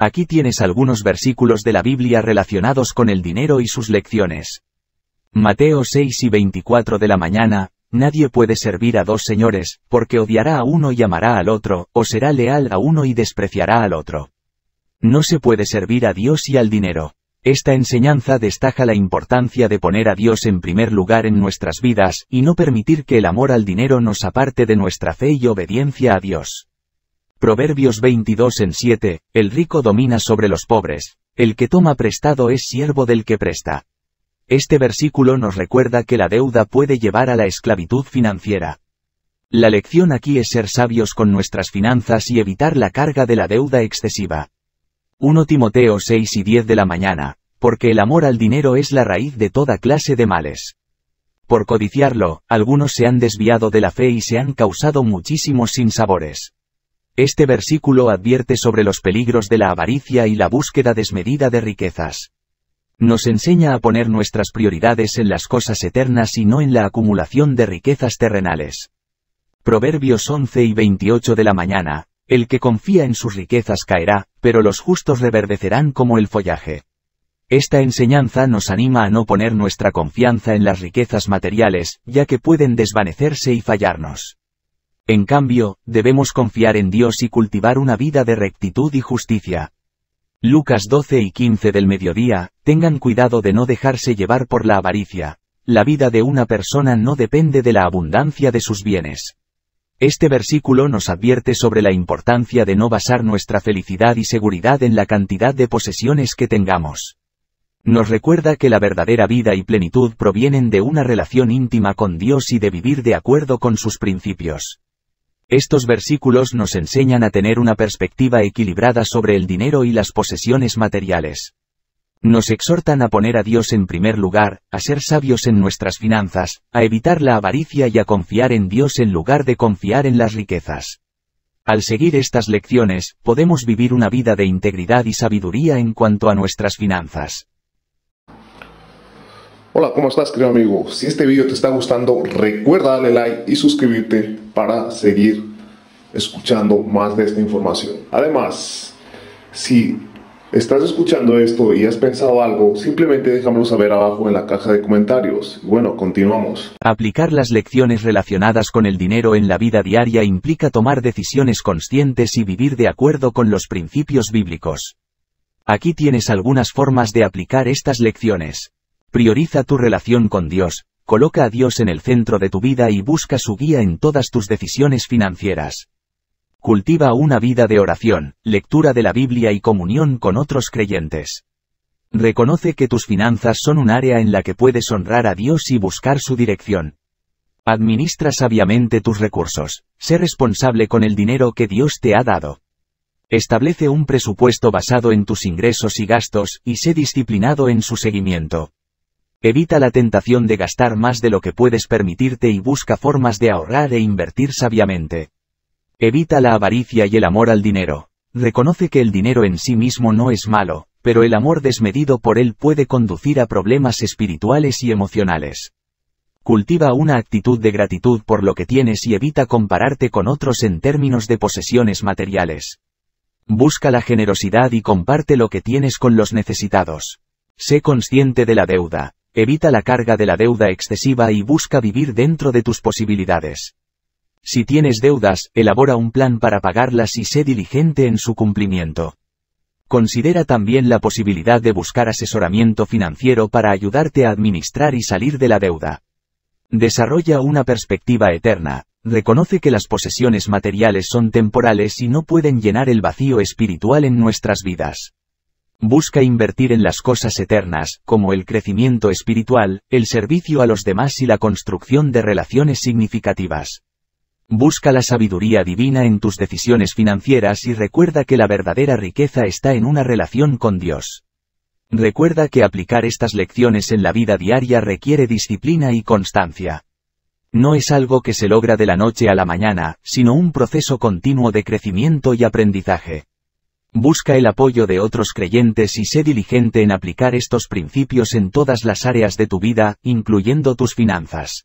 Aquí tienes algunos versículos de la Biblia relacionados con el dinero y sus lecciones. Mateo 6:24 de la mañana, nadie puede servir a dos señores, porque odiará a uno y amará al otro, o será leal a uno y despreciará al otro. No se puede servir a Dios y al dinero. Esta enseñanza destaca la importancia de poner a Dios en primer lugar en nuestras vidas, y no permitir que el amor al dinero nos aparte de nuestra fe y obediencia a Dios. Proverbios 22:7, el rico domina sobre los pobres, el que toma prestado es siervo del que presta. Este versículo nos recuerda que la deuda puede llevar a la esclavitud financiera. La lección aquí es ser sabios con nuestras finanzas y evitar la carga de la deuda excesiva. 1 Timoteo 6:10 de la mañana, porque el amor al dinero es la raíz de toda clase de males. Por codiciarlo, algunos se han desviado de la fe y se han causado muchísimos sinsabores. Este versículo advierte sobre los peligros de la avaricia y la búsqueda desmedida de riquezas. Nos enseña a poner nuestras prioridades en las cosas eternas y no en la acumulación de riquezas terrenales. Proverbios 11:28 de la mañana, el que confía en sus riquezas caerá, pero los justos reverdecerán como el follaje. Esta enseñanza nos anima a no poner nuestra confianza en las riquezas materiales, ya que pueden desvanecerse y fallarnos. En cambio, debemos confiar en Dios y cultivar una vida de rectitud y justicia. Lucas 12:15 del mediodía, tengan cuidado de no dejarse llevar por la avaricia. La vida de una persona no depende de la abundancia de sus bienes. Este versículo nos advierte sobre la importancia de no basar nuestra felicidad y seguridad en la cantidad de posesiones que tengamos. Nos recuerda que la verdadera vida y plenitud provienen de una relación íntima con Dios y de vivir de acuerdo con sus principios. Estos versículos nos enseñan a tener una perspectiva equilibrada sobre el dinero y las posesiones materiales. Nos exhortan a poner a Dios en primer lugar, a ser sabios en nuestras finanzas, a evitar la avaricia y a confiar en Dios en lugar de confiar en las riquezas. Al seguir estas lecciones, podemos vivir una vida de integridad y sabiduría en cuanto a nuestras finanzas. Hola, ¿cómo estás, querido amigo? Si este vídeo te está gustando, recuerda darle like y suscribirte para seguir escuchando más de esta información. Además, si estás escuchando esto y has pensado algo, simplemente déjamelo saber abajo en la caja de comentarios. Bueno, continuamos. Aplicar las lecciones relacionadas con el dinero en la vida diaria implica tomar decisiones conscientes y vivir de acuerdo con los principios bíblicos. Aquí tienes algunas formas de aplicar estas lecciones. Prioriza tu relación con Dios, coloca a Dios en el centro de tu vida y busca su guía en todas tus decisiones financieras. Cultiva una vida de oración, lectura de la Biblia y comunión con otros creyentes. Reconoce que tus finanzas son un área en la que puedes honrar a Dios y buscar su dirección. Administra sabiamente tus recursos, sé responsable con el dinero que Dios te ha dado. Establece un presupuesto basado en tus ingresos y gastos y sé disciplinado en su seguimiento. Evita la tentación de gastar más de lo que puedes permitirte y busca formas de ahorrar e invertir sabiamente. Evita la avaricia y el amor al dinero. Reconoce que el dinero en sí mismo no es malo, pero el amor desmedido por él puede conducir a problemas espirituales y emocionales. Cultiva una actitud de gratitud por lo que tienes y evita compararte con otros en términos de posesiones materiales. Busca la generosidad y comparte lo que tienes con los necesitados. Sé consciente de la deuda. Evita la carga de la deuda excesiva y busca vivir dentro de tus posibilidades. Si tienes deudas, elabora un plan para pagarlas y sé diligente en su cumplimiento. Considera también la posibilidad de buscar asesoramiento financiero para ayudarte a administrar y salir de la deuda. Desarrolla una perspectiva eterna. Reconoce que las posesiones materiales son temporales y no pueden llenar el vacío espiritual en nuestras vidas. Busca invertir en las cosas eternas, como el crecimiento espiritual, el servicio a los demás y la construcción de relaciones significativas. Busca la sabiduría divina en tus decisiones financieras y recuerda que la verdadera riqueza está en una relación con Dios. Recuerda que aplicar estas lecciones en la vida diaria requiere disciplina y constancia. No es algo que se logra de la noche a la mañana, sino un proceso continuo de crecimiento y aprendizaje. Busca el apoyo de otros creyentes y sé diligente en aplicar estos principios en todas las áreas de tu vida, incluyendo tus finanzas.